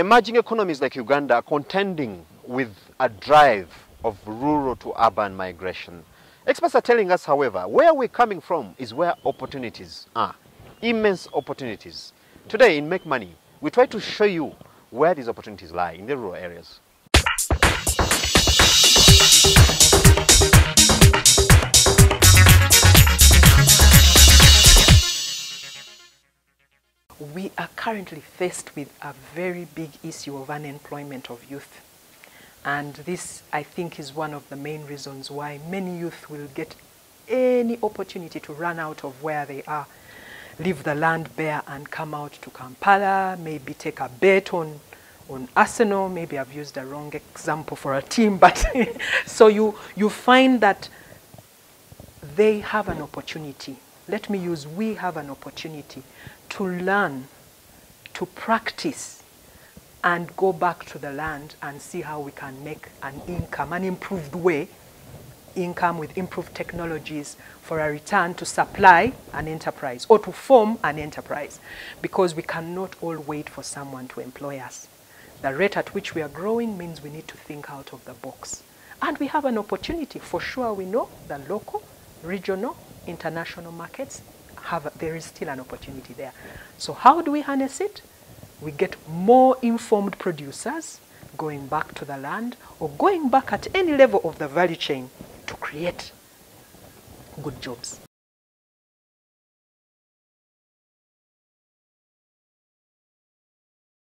Emerging economies like Uganda are contending with a drive of rural to urban migration. Experts are telling us, however, where we're coming from is where opportunities are. Immense opportunities. Today in Make Money, we try to show you where these opportunities lie in the rural areas. We are currently faced with a very big issue of unemployment of youth. And this, I think, is one of the main reasons why many youth will get any opportunity to run out of where they are, leave the land bare and come out to Kampala, maybe take a bet on Arsenal. Maybe I've used a wrong example for a team, but so you find that they have an opportunity. Let me use we have an opportunity to learn, to practice, and go back to the land and see how we can make an income, an improved way, income with improved technologies for a return to supply an enterprise or to form an enterprise, because we cannot all wait for someone to employ us. The rate at which we are growing means we need to think out of the box. And we have an opportunity. For sure, we know the local, regional, international markets, there is still an opportunity there. So how do we harness it? We get more informed producers going back to the land or going back at any level of the value chain to create good jobs.